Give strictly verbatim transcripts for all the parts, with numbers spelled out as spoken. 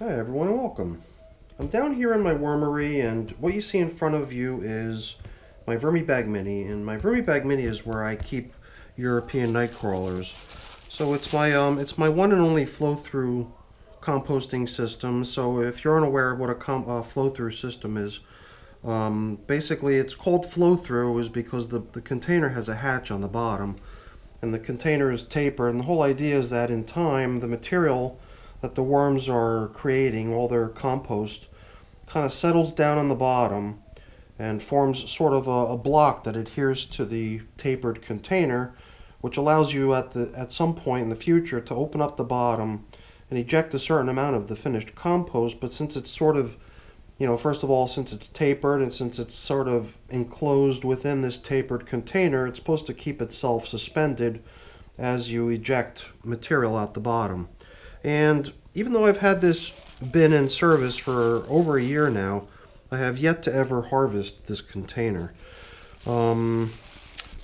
Hi everyone, welcome. I'm down here in my wormery, and what you see in front of you is my VermiBag Mini, and my VermiBag Mini is where I keep European nightcrawlers. So it's my um, it's my one and only flow-through composting system. So if you're unaware of what a com uh, flow-through system is, um, basically it's called flow-through is because the, the container has a hatch on the bottom, and the container is tapered, and the whole idea is that in time the material that the worms are creating, all their compost, kind of settles down on the bottom and forms sort of a, a block that adheres to the tapered container, which allows you at the at some point in the future to open up the bottom and eject a certain amount of the finished compost. But since it's sort of, you know, first of all, since it's tapered and since it's sort of enclosed within this tapered container, it's supposed to keep itself suspended as you eject material out the bottom. And even though I've had this bin in service for over a year now, I have yet to ever harvest this container. Um,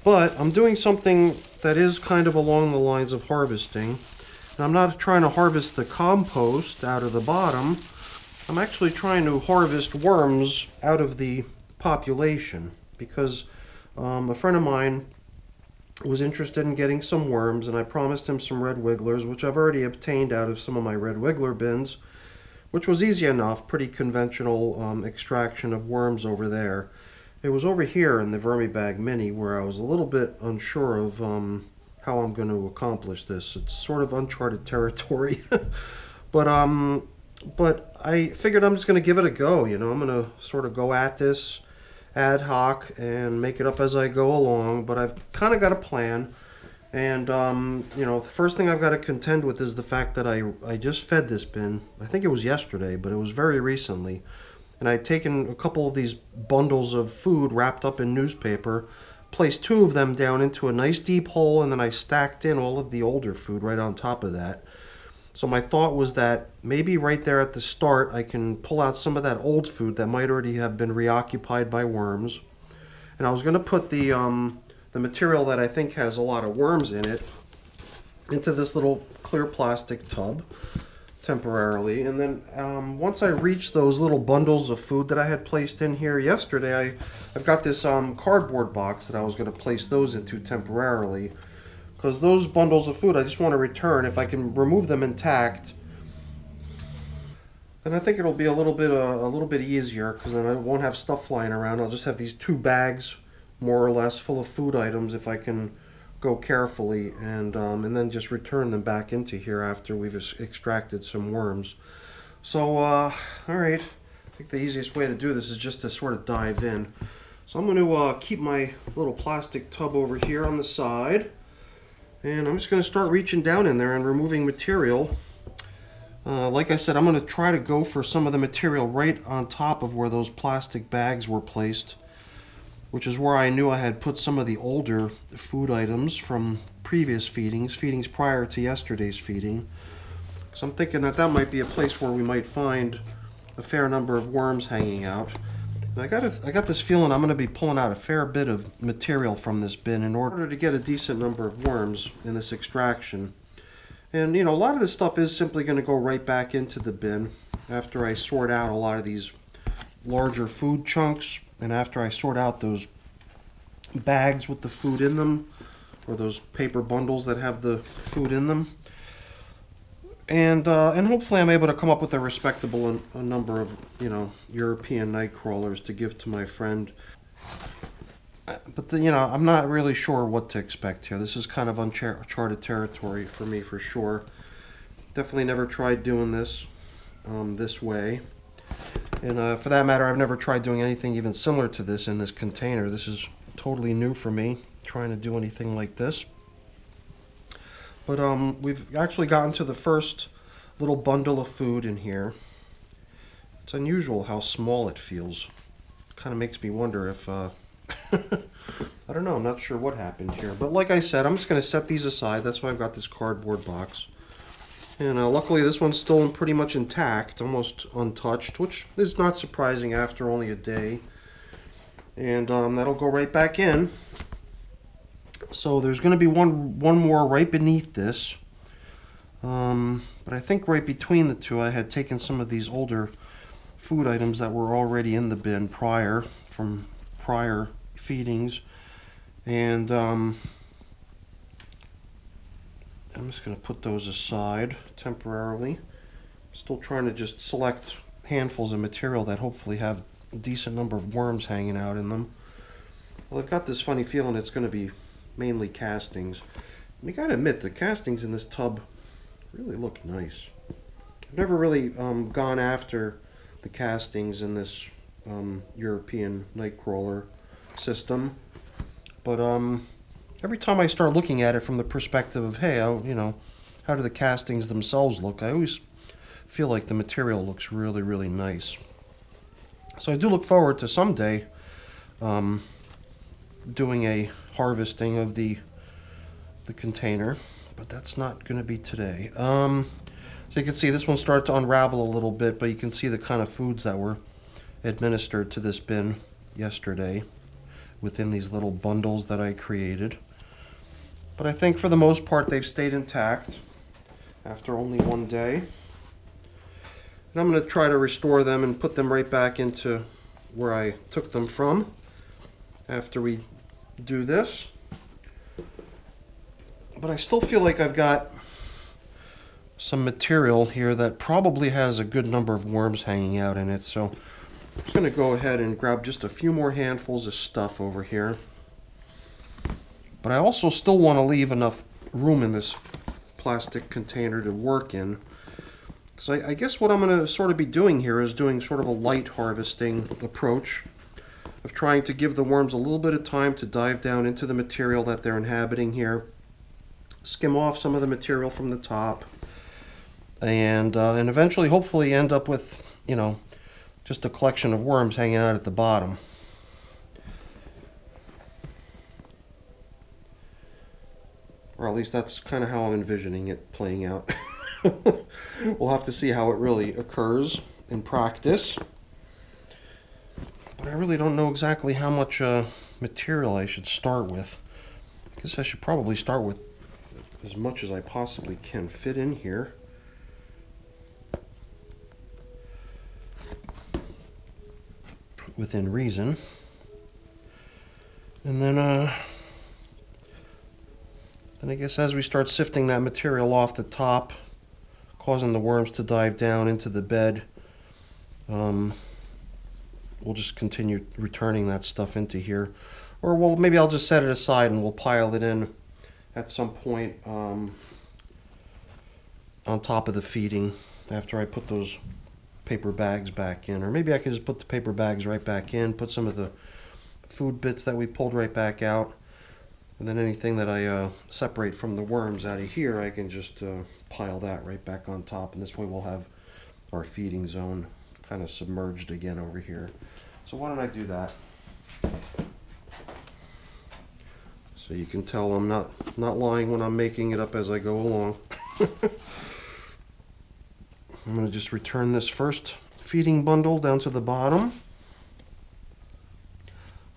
but I'm doing something that is kind of along the lines of harvesting. And I'm not trying to harvest the compost out of the bottom. I'm actually trying to harvest worms out of the population, because um, a friend of mine was interested in getting some worms, and I promised him some red wigglers, which I've already obtained out of some of my red wiggler bins, which was easy enough, pretty conventional um, extraction of worms over there. It was over here in the VermiBag Mini where I was a little bit unsure of um, how I'm going to accomplish this. It's sort of uncharted territory, but um, but I figured I'm just going to give it a go. You know, I'm going to sort of go at this ad hoc and make it up as I go along, but I've kind of got a plan. And um, you know, the first thing I've got to contend with is the fact that I, I just fed this bin. I think it was yesterday, but it was very recently, and I'd taken a couple of these bundles of food wrapped up in newspaper, placed two of them down into a nice deep hole, and then I stacked in all of the older food right on top of that. So my thought was that maybe right there at the start I can pull out some of that old food that might already have been reoccupied by worms. And I was going to put the, um, the material that I think has a lot of worms in it into this little clear plastic tub temporarily. And then um, once I reach those little bundles of food that I had placed in here yesterday, I, I've got this um, cardboard box that I was going to place those into temporarily, because those bundles of food I just want to return. If I can remove them intact, then I think it'll be a little bit uh, a little bit easier, because then I won't have stuff flying around. I'll just have these two bags, more or less, full of food items if I can go carefully, and um, and then just return them back into here after we've extracted some worms. So uh, all right, I think the easiest way to do this is just to sort of dive in. So I'm going to uh, keep my little plastic tub over here on the side. And I'm just going to start reaching down in there and removing material. Uh, like I said, I'm going to try to go for some of the material right on top of where those plastic bags were placed, which is where I knew I had put some of the older food items from previous feedings, feedings prior to yesterday's feeding. So I'm thinking that that might be a place where we might find a fair number of worms hanging out. And I got, a, I got this feeling I'm going to be pulling out a fair bit of material from this bin in order to get a decent number of worms in this extraction. And, you know, a lot of this stuff is simply going to go right back into the bin after I sort out a lot of these larger food chunks, and after I sort out those bags with the food in them, or those paper bundles that have the food in them. And, uh, and hopefully I'm able to come up with a respectable a number of, you know, European nightcrawlers to give to my friend. But, the, you know, I'm not really sure what to expect here. This is kind of uncharted territory for me, for sure. Definitely never tried doing this um, this way. And uh, for that matter, I've never tried doing anything even similar to this in this container. This is totally new for me, trying to do anything like this. But um, we've actually gotten to the first little bundle of food in here. It's unusual how small it feels. It kind of makes me wonder if, uh, I don't know, I'm not sure what happened here. But like I said, I'm just going to set these aside. That's why I've got this cardboard box. And uh, luckily this one's still pretty much intact, almost untouched, which is not surprising after only a day. And um, that'll go right back in. So there's going to be one one more right beneath this, um, But I think right between the two, I had taken some of these older food items that were already in the bin prior, from prior feedings. And um, I'm just going to put those aside temporarily. Still trying to just select handfuls of material that hopefully have a decent number of worms hanging out in them. Well, I've got this funny feeling it's going to be mainly castings. And you got to admit, the castings in this tub really look nice. I've never really um, gone after the castings in this um, European nightcrawler system, but um, every time I start looking at it from the perspective of, hey, I, you know, how do the castings themselves look? I always feel like the material looks really, really nice. So I do look forward to someday um, doing a harvesting of the the container, but that's not going to be today. Um, so you can see this one started to unravel a little bit, but you can see the kind of foods that were administered to this bin yesterday within these little bundles that I created. But I think for the most part they've stayed intact after only one day. And I'm going to try to restore them and put them right back into where I took them from after we do this. But I still feel like I've got some material here that probably has a good number of worms hanging out in it. So I'm just going to go ahead and grab just a few more handfuls of stuff over here. But I also still want to leave enough room in this plastic container to work in. Because I, I guess what I'm going to sort of be doing here is doing sort of a light harvesting approach of trying to give the worms a little bit of time to dive down into the material that they're inhabiting here. Skim off some of the material from the top, and uh, and eventually hopefully end up with, you know, just a collection of worms hanging out at the bottom. Or at least that's kind of how I'm envisioning it playing out. We'll have to see how it really occurs in practice. But I really don't know exactly how much uh, material I should start with. I guess I should probably start with as much as I possibly can fit in here. Within reason. And then, uh, then I guess as we start sifting that material off the top, causing the worms to dive down into the bed, um, we'll just continue returning that stuff into here. Or well, maybe I'll just set it aside and we'll pile it in at some point um, on top of the feeding after I put those paper bags back in. Or maybe I can just put the paper bags right back in, put some of the food bits that we pulled right back out, and then anything that I uh, separate from the worms out of here, I can just uh, pile that right back on top, and this way we'll have our feeding zone kind of submerged again over here. So why don't I do that? So you can tell I'm not, not lying when I'm making it up as I go along. I'm going to just return this first feeding bundle down to the bottom.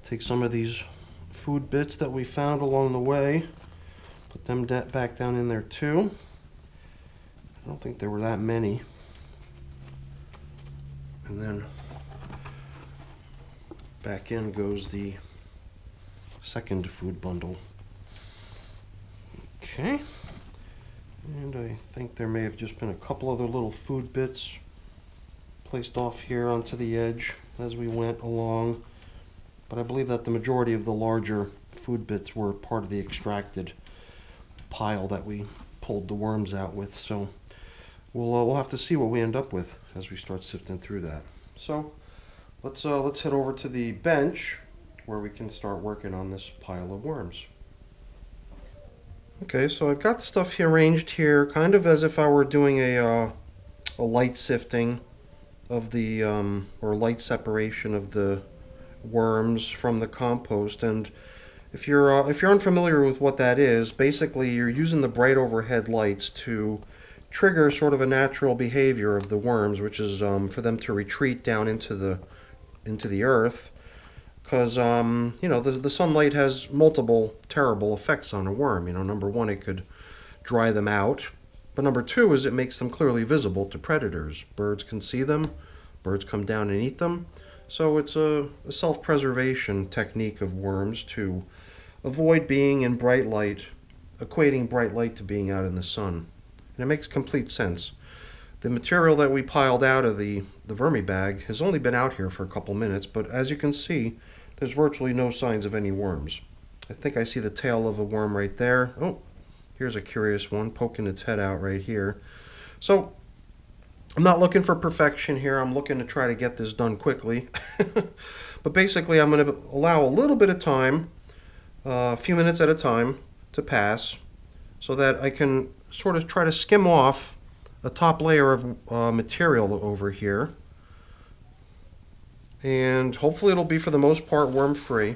Take some of these food bits that we found along the way. Put them back down in there too. I don't think there were that many. And then back in goes the second food bundle. Okay, and I think there may have just been a couple other little food bits placed off here onto the edge as we went along, but I believe that the majority of the larger food bits were part of the extracted pile that we pulled the worms out with. So we'll uh, we'll have to see what we end up with as we start sifting through that. So let's uh, let's head over to the bench where we can start working on this pile of worms. Okay, so I've got stuff here arranged here kind of as if I were doing a, uh, a light sifting of the, um, or light separation of the worms from the compost. And if you're, uh, if you're unfamiliar with what that is, basically you're using the bright overhead lights to trigger sort of a natural behavior of the worms, which is um, for them to retreat down into the, into the earth. Because, um, you know, the, the sunlight has multiple terrible effects on a worm. You know, number one, it could dry them out, But number two is it makes them clearly visible to predators. Birds can see them, birds come down and eat them. So it's a, a self-preservation technique of worms to avoid being in bright light, equating bright light to being out in the sun. And it makes complete sense. The material that we piled out of the, the VermiBag has only been out here for a couple minutes, but as you can see, there's virtually no signs of any worms. I think I see the tail of a worm right there. Oh, here's a curious one poking its head out right here. So I'm not looking for perfection here. I'm looking to try to get this done quickly. But basically, I'm going to allow a little bit of time, uh, a few minutes at a time, to pass so that I can sort of try to skim off a top layer of uh, material over here. And hopefully it'll be, for the most part, worm-free.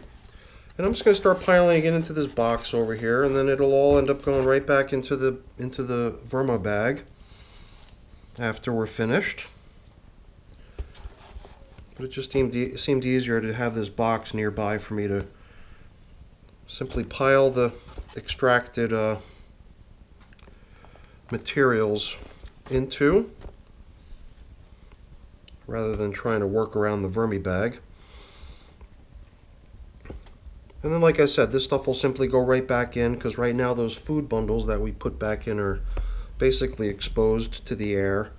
And I'm just going to start piling it into this box over here, and then it'll all end up going right back into the into the VermiBag after we're finished. But it just seemed e seemed easier to have this box nearby for me to simply pile the extracted uh, materials into, rather than trying to work around the VermiBag. And then, like I said, this stuff will simply go right back in, because right now those food bundles that we put back in are basically exposed to the air.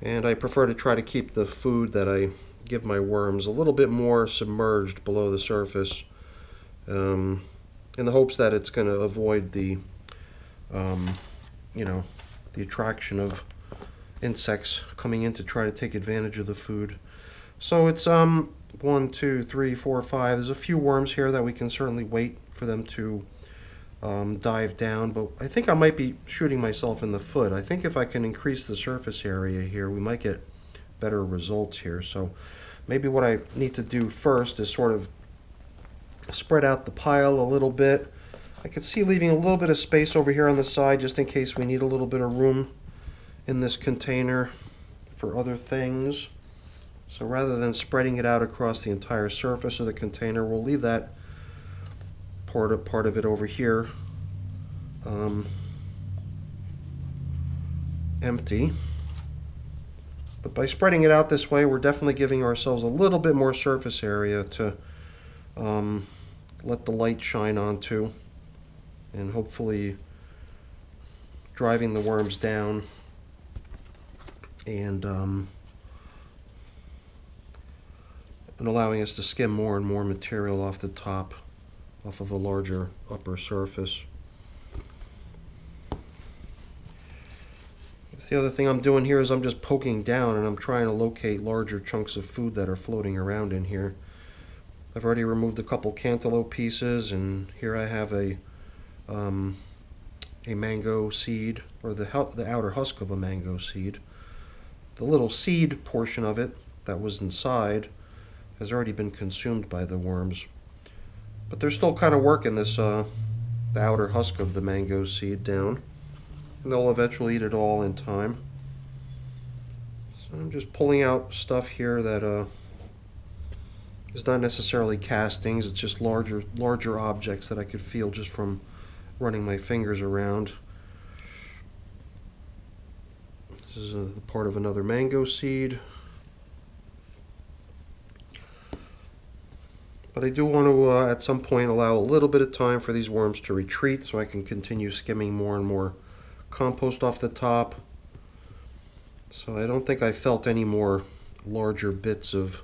And I prefer to try to keep the food that I give my worms a little bit more submerged below the surface, um, in the hopes that it's going to avoid the, um, you know, the attraction of insects coming in to try to take advantage of the food. So it's um one, two, three, four, five. There's a few worms here that we can certainly wait for them to um, dive down, but I think I might be shooting myself in the foot. I think if I can increase the surface area here, we might get better results here. So maybe what I need to do first is sort of spread out the pile a little bit. I could see leaving a little bit of space over here on the side just in case we need a little bit of room in this container for other things. So rather than spreading it out across the entire surface of the container, we'll leave that part of, part of it over here um, empty. But by spreading it out this way, we're definitely giving ourselves a little bit more surface area to um, let the light shine onto, and hopefully driving the worms down and um, and allowing us to skim more and more material off the top, off of a larger upper surface. That's the other thing I'm doing here, is I'm just poking down and I'm trying to locate larger chunks of food that are floating around in here. I've already removed a couple cantaloupe pieces, and here I have a um, a mango seed, or the, the outer husk of a mango seed. The little seed portion of it that was inside has already been consumed by the worms. But they're still kind of working this, uh, the outer husk of the mango seed down. And they'll eventually eat it all in time. So I'm just pulling out stuff here that uh, is not necessarily castings, it's just larger, larger objects that I could feel just from running my fingers around. This is uh, the part of another mango seed. But I do want to, uh, at some point, allow a little bit of time for these worms to retreat so I can continue skimming more and more compost off the top. So I don't think I felt any more larger bits of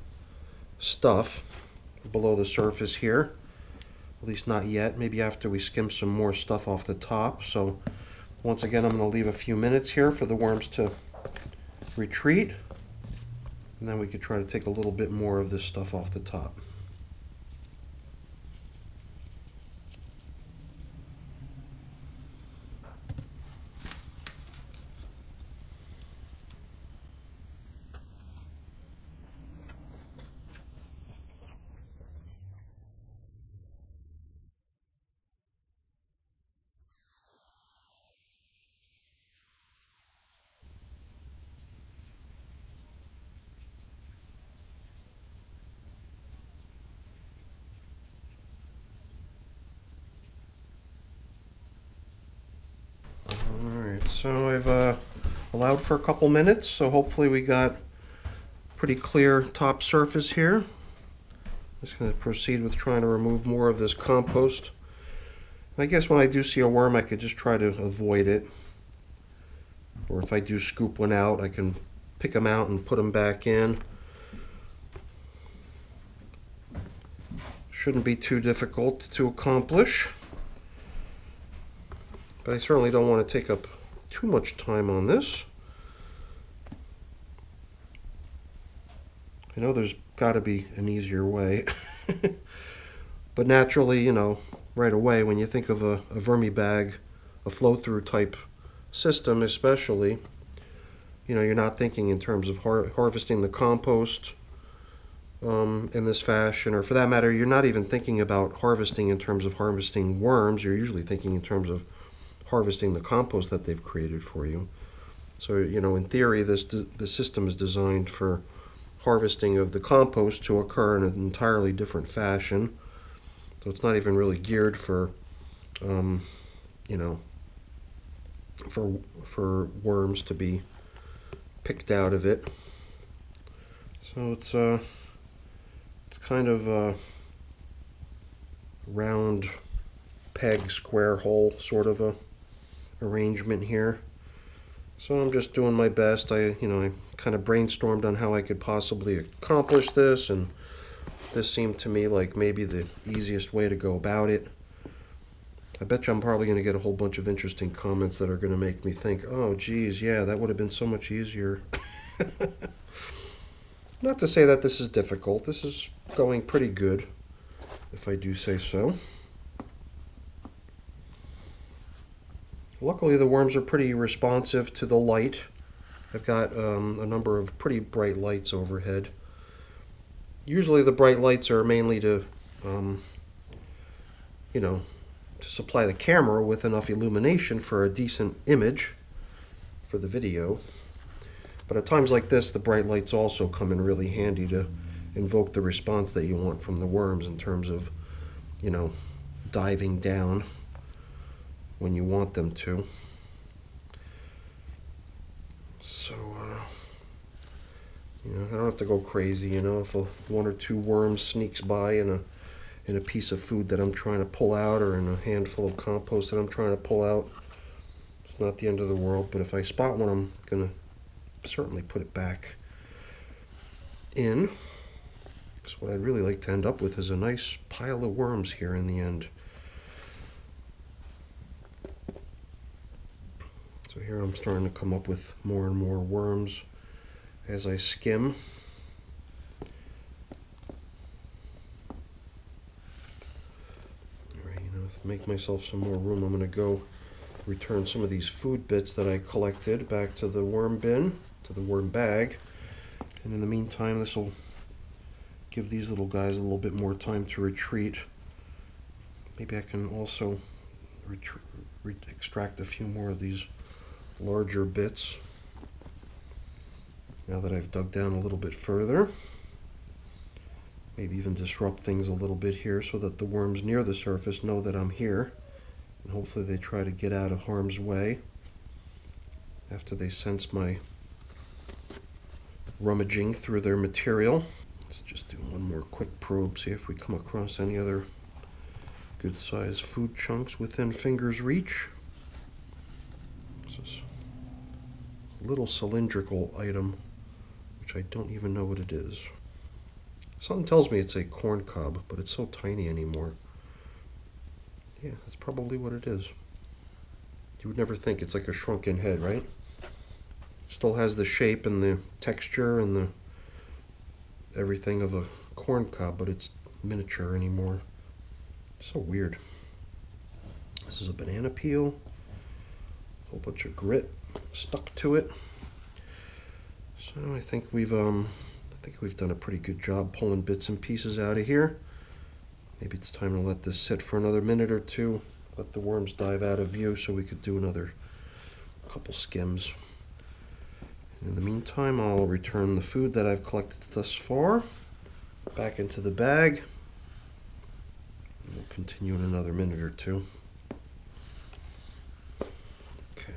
stuff below the surface here. At least not yet. Maybe after we skim some more stuff off the top. So once again, I'm going to leave a few minutes here for the worms to retreat. And then we could try to take a little bit more of this stuff off the top. allowed for a couple minutes, so hopefully we got pretty clear top surface here. I'm just going to proceed with trying to remove more of this compost. I guess when I do see a worm, I could just try to avoid it. Or if I do scoop one out, I can pick them out and put them back in. Shouldn't be too difficult to accomplish. But I certainly don't want to take up too much time on this. I know there's got to be an easier way. But naturally, you know, right away when you think of a, a VermiBag, a flow-through type system especially, you know, you're not thinking in terms of har harvesting the compost um, in this fashion, or for that matter, you're not even thinking about harvesting in terms of harvesting worms. You're usually thinking in terms of harvesting the compost that they've created for you. So, you know, in theory, this the system is designed for harvesting of the compost to occur in an entirely different fashion. So it's not even really geared for, um, you know, for for worms to be picked out of it. So it's uh, it's kind of a round peg, square hole sort of a arrangement here. So I'm just doing my best. I, you know, I kind of brainstormed on how I could possibly accomplish this, and this seemed to me like maybe the easiest way to go about it. I bet you I'm probably going to get a whole bunch of interesting comments that are going to make me think, oh, geez, yeah, that would have been so much easier. Not to say that this is difficult. This is going pretty good, if I do say so. Luckily, the worms are pretty responsive to the light. I've got um, a number of pretty bright lights overhead. Usually the bright lights are mainly to, um, you know, to supply the camera with enough illumination for a decent image for the video. But at times like this, the bright lights also come in really handy to invoke the response that you want from the worms in terms of, you know, diving down when you want them to. So, uh, you know, I don't have to go crazy, you know, if a, one or two worms sneaks by in a, in a piece of food that I'm trying to pull out, or in a handful of compost that I'm trying to pull out, it's not the end of the world. But if I spot one, I'm going to certainly put it back in. So what I'd really like to end up with is a nice pile of worms here in the end. So here I'm starting to come up with more and more worms as I skim. All right, you know, if I make myself some more room, I'm going to go return some of these food bits that I collected back to the worm bin, to the worm bag. And in the meantime, this will give these little guys a little bit more time to retreat. Maybe I can also extract a few more of these larger bits now that I've dug down a little bit further. Maybe even disrupt things a little bit here so that the worms near the surface know that I'm here, and hopefully they try to get out of harm's way after they sense my rummaging through their material. Let's just do one more quick probe, see if we come across any other good sized food chunks within finger's reach. This is a little cylindrical item, which I don't even know what it is. Something tells me it's a corn cob, but it's so tiny anymore. Yeah, that's probably what it is. You would never think. It's like a shrunken head, right? It still has the shape and the texture and the everything of a corn cob, but it's miniature anymore. So weird. This is a banana peel, a whole bunch of grit stuck to it. So I think we've um, I think we've done a pretty good job pulling bits and pieces out of here. Maybe it's time to let this sit for another minute or two. Let the worms dive out of view so we could do another couple skims. And in the meantime, I'll return the food that I've collected thus far back into the bag. We'll continue in another minute or two. Okay.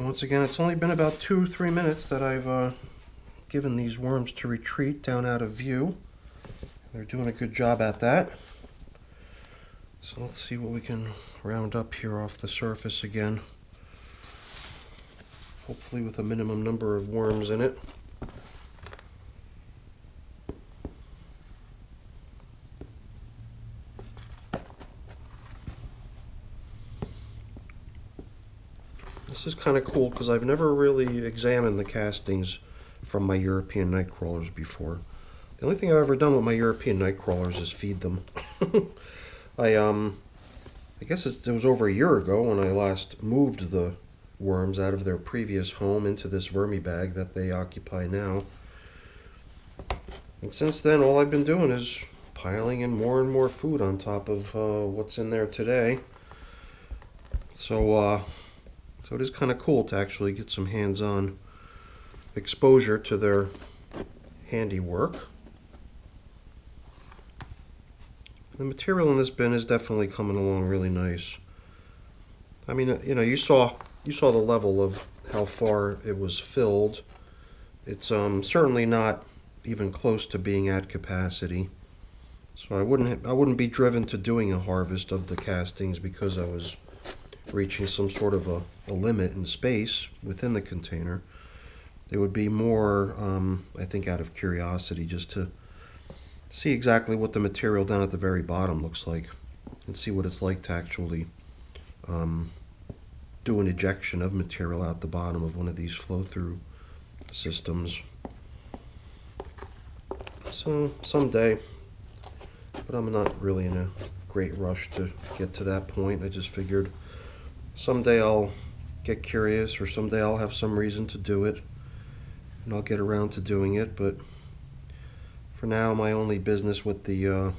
And once again, it's only been about two or three minutes that I've uh, given these worms to retreat down out of view. They're doing a good job at that. So let's see what we can round up here off the surface again. Hopefully with a minimum number of worms in it. This is kind of cool because I've never really examined the castings from my European nightcrawlers before. The only thing I've ever done with my European nightcrawlers is feed them. I um, I guess it's, it was over a year ago when I last moved the worms out of their previous home into this VermiBag that they occupy now. And since then, all I've been doing is piling in more and more food on top of uh, what's in there today. So, uh, so it is kind of cool to actually get some hands-on exposure to their handiwork. The material in this bin is definitely coming along really nice. I mean, you know, you saw you saw the level of how far it was filled. It's um, certainly not even close to being at capacity. So I wouldn't I wouldn't be driven to doing a harvest of the castings because I was reaching some sort of a, a limit in space within the container. It would be more, um, I think, out of curiosity just to see exactly what the material down at the very bottom looks like and see what it's like to actually um, do an ejection of material out the bottom of one of these flow-through systems. So someday, but I'm not really in a great rush to get to that point. I just figured someday I'll get curious, or someday I'll have some reason to do it and I'll get around to doing it, but for now, my only business with the uh,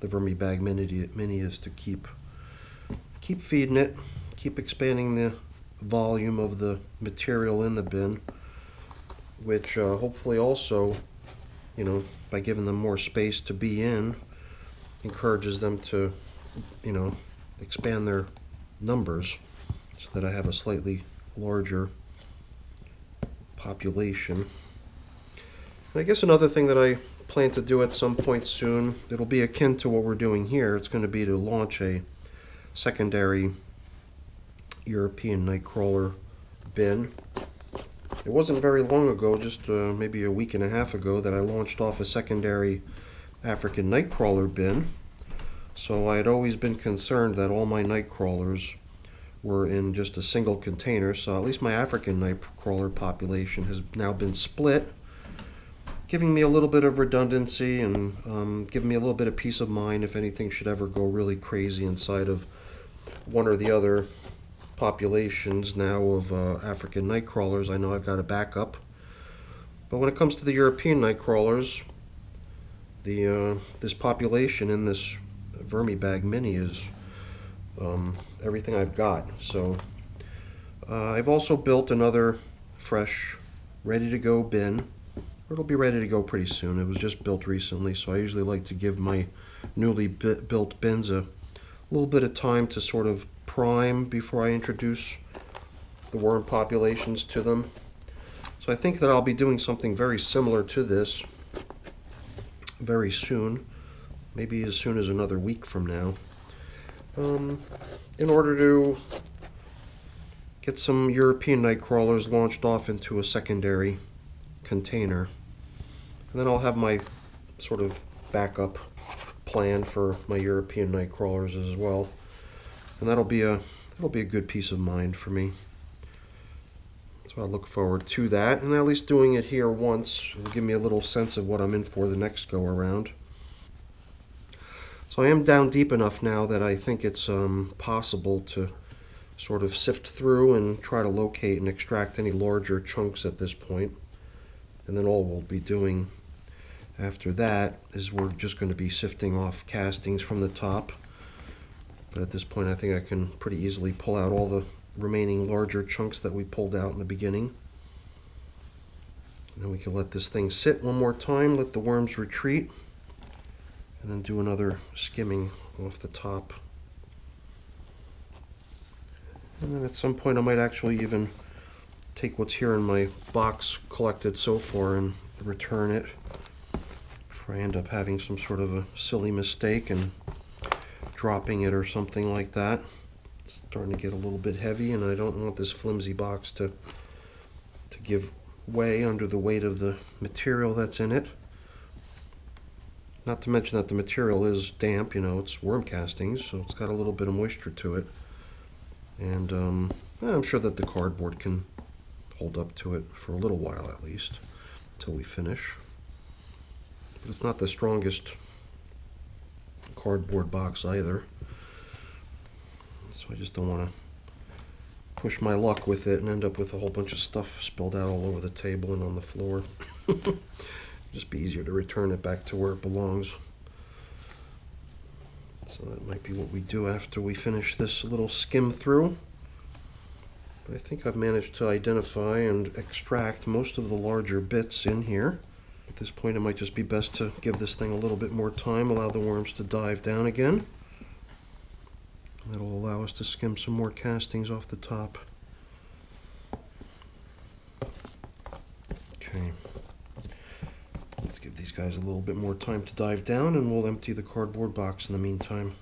the VermiBag Mini, Mini is to keep keep feeding it, keep expanding the volume of the material in the bin, which uh, hopefully also, you know, by giving them more space to be in, encourages them to, you know, expand their numbers so that I have a slightly larger population. I guess another thing that I plan to do at some point soon, it'll be akin to what we're doing here, it's going to be to launch a secondary European nightcrawler bin. It wasn't very long ago, just uh, maybe a week and a half ago, that I launched off a secondary African nightcrawler bin. So I had always been concerned that all my nightcrawlers were in just a single container, so at least my African nightcrawler population has now been split, giving me a little bit of redundancy and um, giving me a little bit of peace of mind if anything should ever go really crazy inside of one or the other populations now of uh, African nightcrawlers. I know I've got a backup. But when it comes to the European nightcrawlers, the, uh, this population in this VermiBag Mini is um, everything I've got. So uh, I've also built another fresh, ready-to-go bin. It'll be ready to go pretty soon. It was just built recently, so I usually like to give my newly built bins a little bit of time to sort of prime before I introduce the worm populations to them. So I think that I'll be doing something very similar to this very soon, maybe as soon as another week from now, um, in order to get some European nightcrawlers launched off into a secondary container. And then I'll have my sort of backup plan for my European nightcrawlers as well, and that'll be a that'll be a good peace of mind for me. So I look forward to that, and at least doing it here once will give me a little sense of what I'm in for the next go around. So I am down deep enough now that I think it's um, possible to sort of sift through and try to locate and extract any larger chunks at this point. And then all we'll be doing after that is we're just going to be sifting off castings from the top. But at this point, I think I can pretty easily pull out all the remaining larger chunks that we pulled out in the beginning. And then we can let this thing sit one more time, let the worms retreat, and then do another skimming off the top. And then at some point, I might actually even take what's here in my box collected so far and return it if I end up having some sort of a silly mistake and dropping it or something like that. It's starting to get a little bit heavy, and I don't want this flimsy box to to give way under the weight of the material that's in it. Not to mention that the material is damp, you know, it's worm castings, so it's got a little bit of moisture to it. And um, I'm sure that the cardboard can hold up to it for a little while at least, until we finish. But it's not the strongest cardboard box either. So I just don't want to push my luck with it and end up with a whole bunch of stuff spilled out all over the table and on the floor. Just be easier to return it back to where it belongs. So that might be what we do after we finish this little skim through. But I think I've managed to identify and extract most of the larger bits in here. At this point, it might just be best to give this thing a little bit more time, allow the worms to dive down again. That'll allow us to skim some more castings off the top. Okay. Let's give these guys a little bit more time to dive down, and we'll empty the cardboard box in the meantime.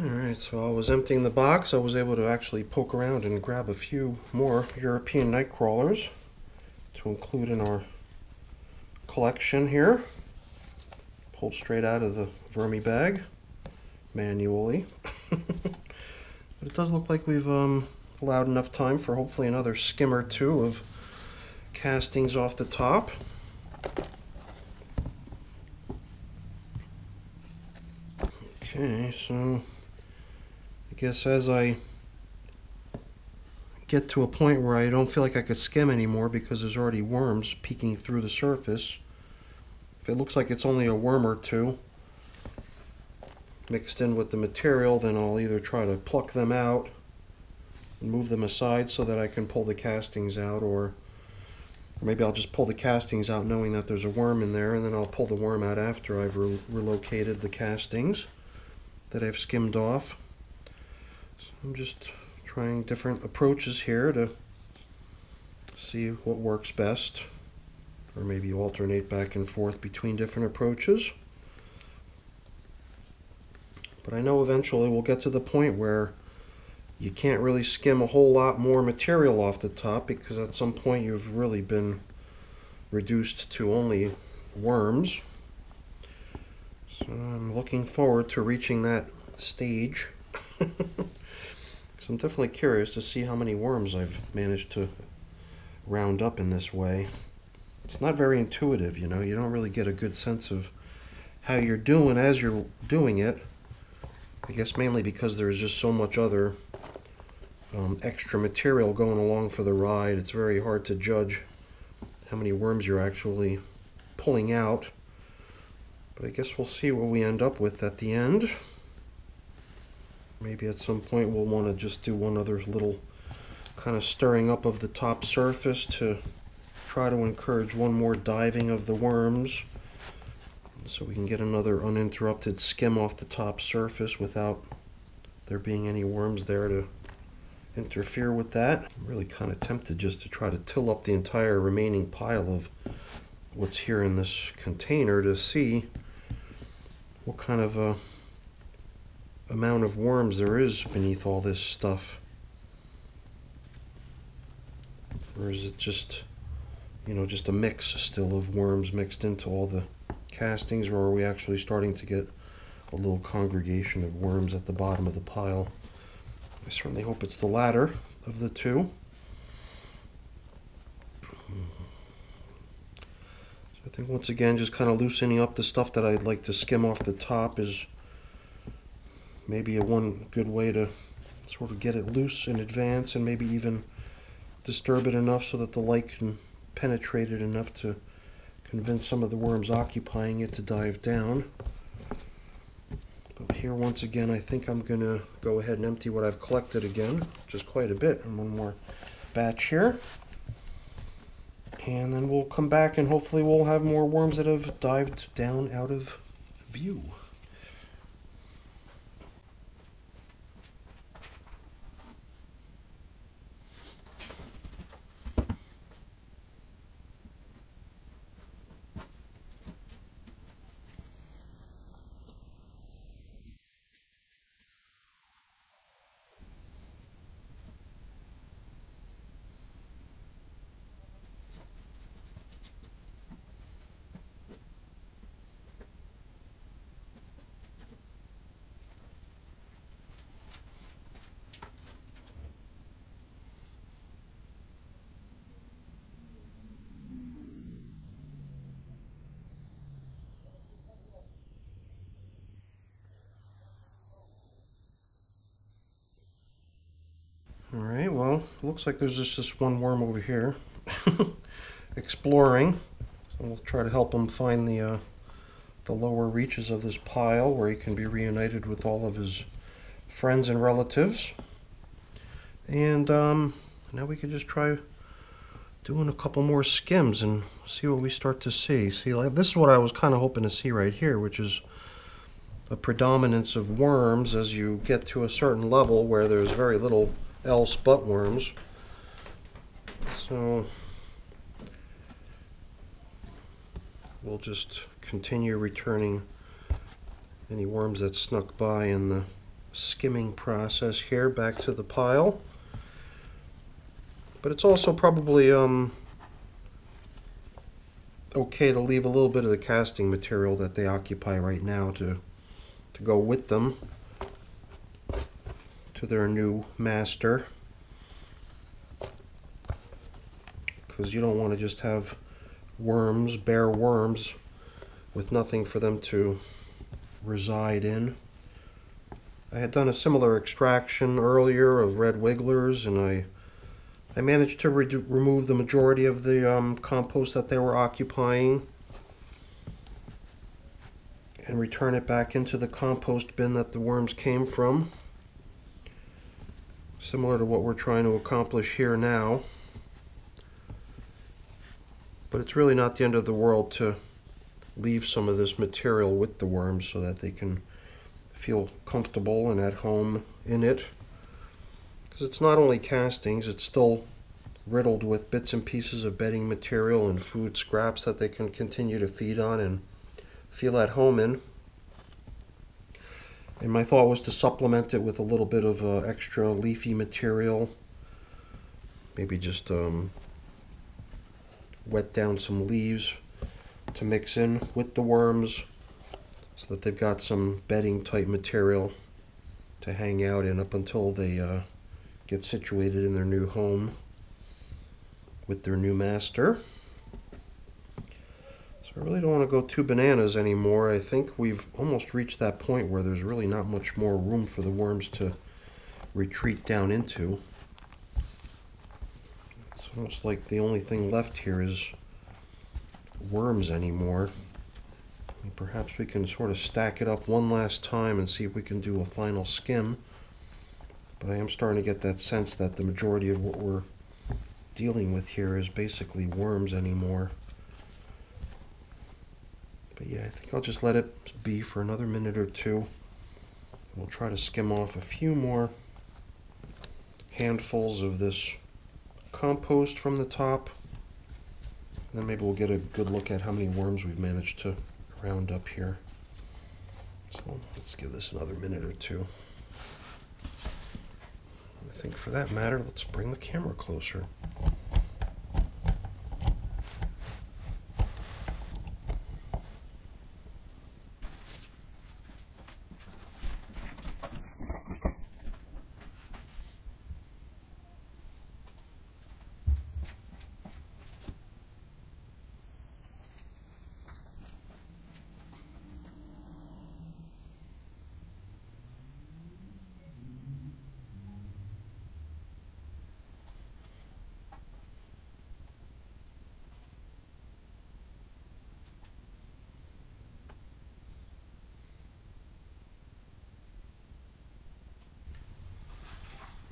Alright, so I was emptying the box. I was able to actually poke around and grab a few more European nightcrawlers to include in our collection here. Pulled straight out of the VermiBag manually. But it does look like we've um, allowed enough time for hopefully another skim or two of castings off the top. Okay, so I guess as I get to a point where I don't feel like I could skim anymore because there's already worms peeking through the surface, if it looks like it's only a worm or two mixed in with the material, then I'll either try to pluck them out and move them aside so that I can pull the castings out, or, or maybe I'll just pull the castings out knowing that there's a worm in there, and then I'll pull the worm out after I've re- relocated the castings that I've skimmed off. So I'm just trying different approaches here to see what works best, or maybe alternate back and forth between different approaches. But I know eventually we'll get to the point where you can't really skim a whole lot more material off the top, because at some point you've really been reduced to only worms. So I'm looking forward to reaching that stage. So I'm definitely curious to see how many worms I've managed to round up in this way. It's not very intuitive, you know, you don't really get a good sense of how you're doing as you're doing it. I guess mainly because there's just so much other um, extra material going along for the ride. It's very hard to judge how many worms you're actually pulling out. But I guess we'll see what we end up with at the end. Maybe at some point we'll want to just do one other little kind of stirring up of the top surface to try to encourage one more diving of the worms, so we can get another uninterrupted skim off the top surface without there being any worms there to interfere with that. I'm really kind of tempted just to try to till up the entire remaining pile of what's here in this container to see what kind of a amount of worms there is beneath all this stuff. Or is it just, you know, just a mix still of worms mixed into all the castings, or are we actually starting to get a little congregation of worms at the bottom of the pile. I certainly hope it's the latter of the two. So I think once again, just kind of loosening up the stuff that I'd like to skim off the top is maybe a one good way to sort of get it loose in advance, and maybe even disturb it enough so that the light can penetrate it enough to convince some of the worms occupying it to dive down. But here once again, I think I'm going to go ahead and empty what I've collected again, which is quite a bit, and one more batch here. And then we'll come back and hopefully we'll have more worms that have dived down out of view. All right, well, looks like there's just this one worm over here exploring. So we'll try to help him find the, uh, the lower reaches of this pile where he can be reunited with all of his friends and relatives. And um, now we can just try doing a couple more skims and see what we start to see. See, like, this is what I was kind of hoping to see right here, which is the predominance of worms as you get to a certain level where there's very little else but worms. So we'll just continue returning any worms that snuck by in the skimming process here back to the pile. But it's also probably um, okay to leave a little bit of the casting material that they occupy right now to, to go with them to their new master, because you don't want to just have worms, bare worms, with nothing for them to reside in. I had done a similar extraction earlier of red wigglers, and I I managed to re remove the majority of the um, compost that they were occupying and return it back into the compost bin that the worms came from. Similar to what we're trying to accomplish here now. But it's really not the end of the world to leave some of this material with the worms so that they can feel comfortable and at home in it. Because it's not only castings, it's still riddled with bits and pieces of bedding material and food scraps that they can continue to feed on and feel at home in. And my thought was to supplement it with a little bit of uh, extra leafy material. Maybe just um, wet down some leaves to mix in with the worms so that they've got some bedding type material to hang out in up until they uh, get situated in their new home with their new master. I really don't want to go too bananas anymore. I think we've almost reached that point where there's really not much more room for the worms to retreat down into. It's almost like the only thing left here is worms anymore. And perhaps we can sort of stack it up one last time and see if we can do a final skim. But I am starting to get that sense that the majority of what we're dealing with here is basically worms anymore. But yeah, I think I'll just let it be for another minute or two. We'll try to skim off a few more handfuls of this compost from the top. And then maybe we'll get a good look at how many worms we've managed to round up here. So let's give this another minute or two. I think for that matter, let's bring the camera closer.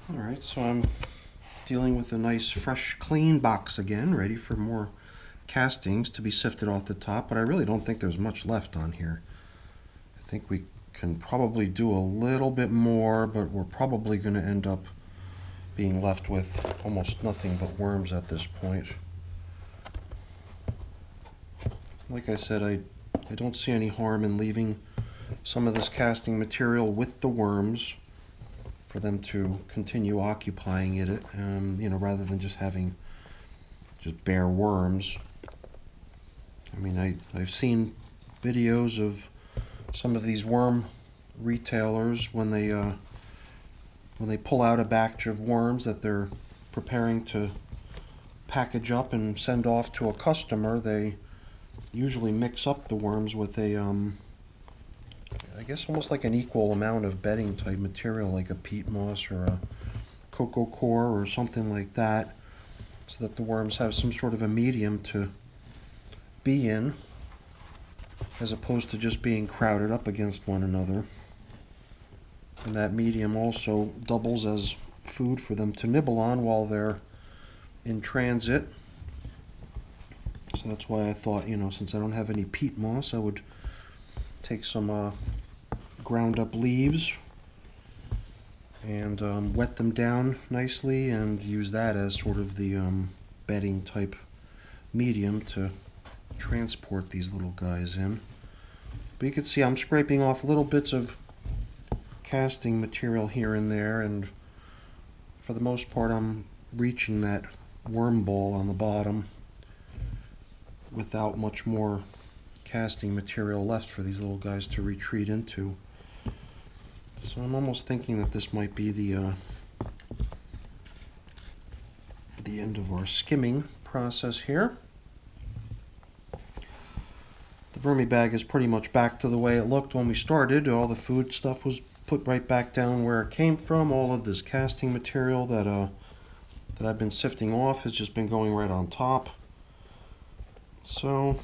Alright, so I'm dealing with a nice fresh clean box again, ready for more castings to be sifted off the top, but I really don't think there's much left on here. I think we can probably do a little bit more, but we're probably going to end up being left with almost nothing but worms at this point. Like I said, I, I don't see any harm in leaving some of this casting material with the worms for them to continue occupying it, um, you know, rather than just having just bare worms. I mean, I, I've seen videos of some of these worm retailers when they uh, when they pull out a batch of worms that they're preparing to package up and send off to a customer, they usually mix up the worms with a, um, I guess almost like an equal amount of bedding type material, like a peat moss or a coco coir or something like that, so that the worms have some sort of a medium to be in, as opposed to just being crowded up against one another. And that medium also doubles as food for them to nibble on while they're in transit. So that's why I thought, you know, since I don't have any peat moss, I would take some uh, ground up leaves and um, wet them down nicely and use that as sort of the um, bedding type medium to transport these little guys in. But you can see I'm scraping off little bits of casting material here and there, and for the most part I'm reaching that worm ball on the bottom without much more casting material left for these little guys to retreat into. So I'm almost thinking that this might be the uh, the end of our skimming process here. The VermiBag is pretty much back to the way it looked when we started. All the food stuff was put right back down where it came from. All of this casting material that uh, that I've been sifting off has just been going right on top. So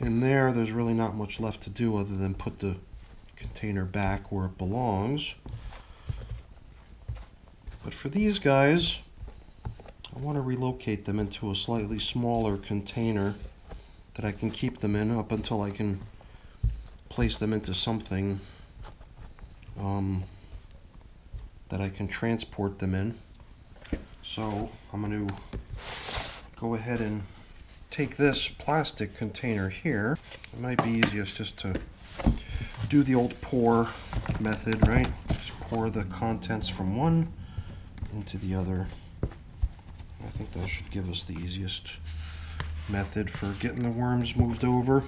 in there, there's really not much left to do other than put the container back where it belongs. But for these guys, I want to relocate them into a slightly smaller container that I can keep them in up until I can place them into something um, that I can transport them in. So I'm going to go ahead and take this plastic container here. It might be easiest just to do the old pour method, right? Just pour the contents from one into the other. I think that should give us the easiest method for getting the worms moved over.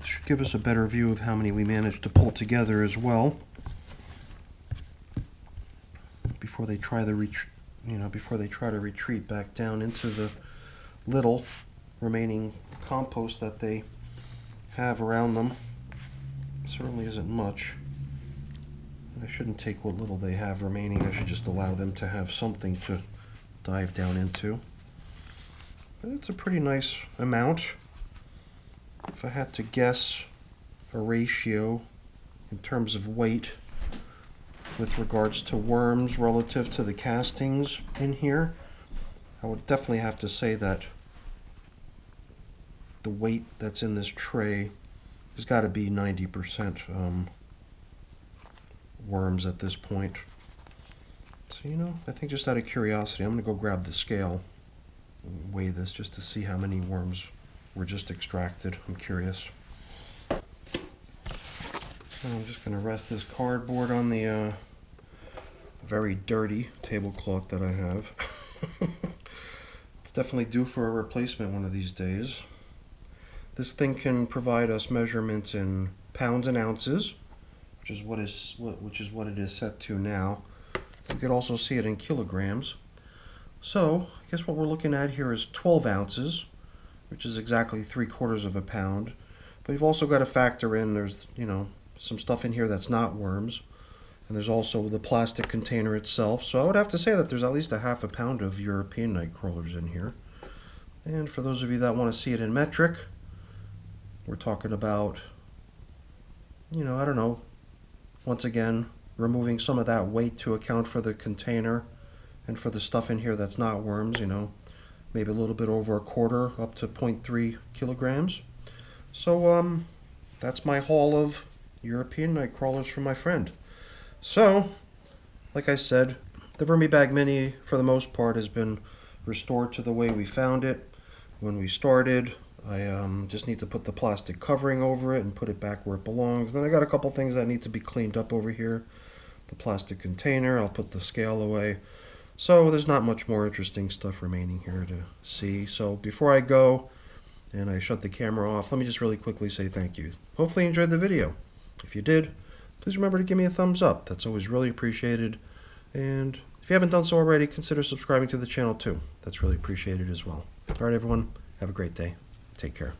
This should give us a better view of how many we managed to pull together as well before they try the ret- you know, before they try to retreat back down into the little remaining compost that they have around them. Certainly isn't much. I shouldn't take what little they have remaining. I should just allow them to have something to dive down into. But it's a pretty nice amount. If I had to guess a ratio in terms of weight with regards to worms relative to the castings in here, I would definitely have to say that the weight that's in this tray has got to be ninety percent um, worms at this point. So, you know, I think just out of curiosity, I'm going to go grab the scale and weigh this just to see how many worms were just extracted. I'm curious. So I'm just going to rest this cardboard on the uh, very dirty tablecloth that I have. It's definitely due for a replacement one of these days. This thing can provide us measurements in pounds and ounces, which is what is which is what it is set to now. You could also see it in kilograms. So I guess what we're looking at here is twelve ounces, which is exactly three quarters of a pound. But you've also got to factor in there's you know some stuff in here that's not worms, and there's also the plastic container itself. So I would have to say that there's at least a half a pound of European nightcrawlers in here. And for those of you that want to see it in metric, we're talking about, you know, I don't know, once again, removing some of that weight to account for the container and for the stuff in here that's not worms, you know, maybe a little bit over a quarter, up to zero point three kilograms. So um, that's my haul of European nightcrawlers from my friend. So, like I said, the VermiBag Mini, for the most part, has been restored to the way we found it when we started. I um, just need to put the plastic covering over it and put it back where it belongs. Then I got a couple things that need to be cleaned up over here. The plastic container, I'll put the scale away. So there's not much more interesting stuff remaining here to see. So before I go and I shut the camera off, let me just really quickly say thank you. Hopefully you enjoyed the video. If you did, please remember to give me a thumbs up. That's always really appreciated. And if you haven't done so already, consider subscribing to the channel too. That's really appreciated as well. All right, everyone, have a great day. Take care.